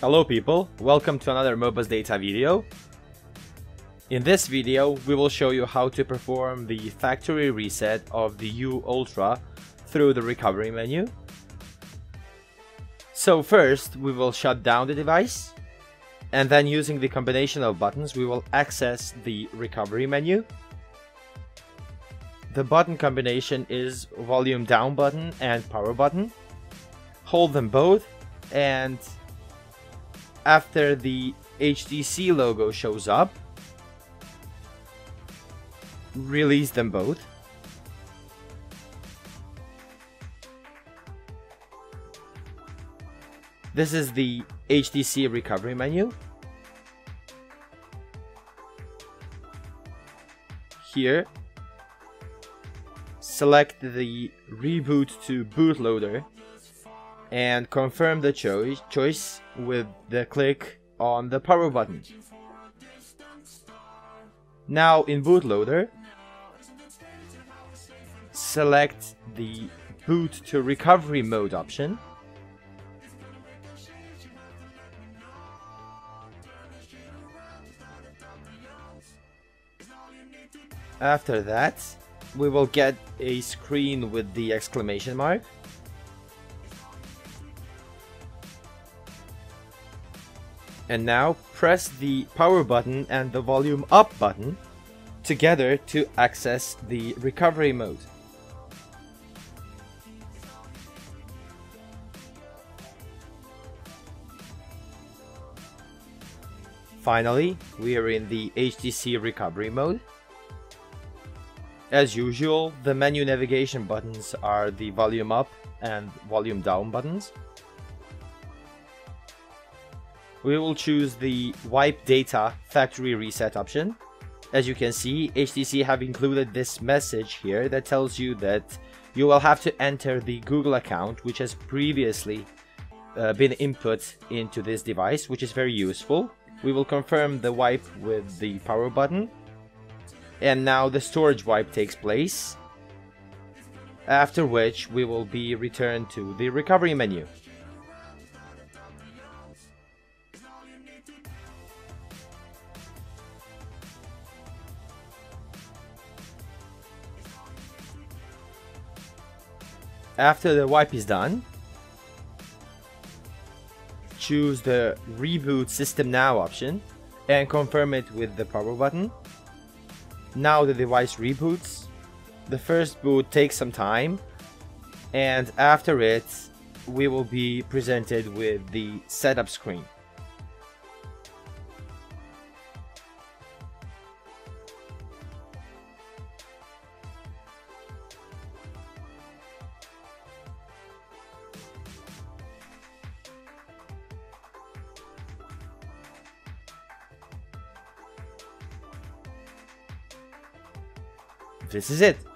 Hello people, welcome to another MOBOSdata video. In this video we will show you how to perform the factory reset of the U Ultra through the recovery menu. So first we will shut down the device, and then using the combination of buttons we will access the recovery menu. The button combination is volume down button and power button. Hold them both, and after the HTC logo shows up, release them both. This is the HTC recovery menu. Here, select the reboot to bootloader and confirm the choice with the click on the power button. Now in bootloader, select the boot to recovery mode option. After that, we will get a screen with the exclamation mark. And now press the power button and the volume up button together to access the recovery mode. Finally, we are in the HTC recovery mode. As usual, the menu navigation buttons are the volume up and volume down buttons. We will choose the wipe data factory reset option. As you can see, HTC have included this message here that tells you that you will have to enter the Google account, which has previously been input into this device, which is very useful. We will confirm the wipe with the power button. And now the storage wipe takes place, after which we will be returned to the recovery menu. After the wipe is done, choose the Reboot System Now option and confirm it with the power button. Now the device reboots. The first boot takes some time, and after it we will be presented with the setup screen. This is it.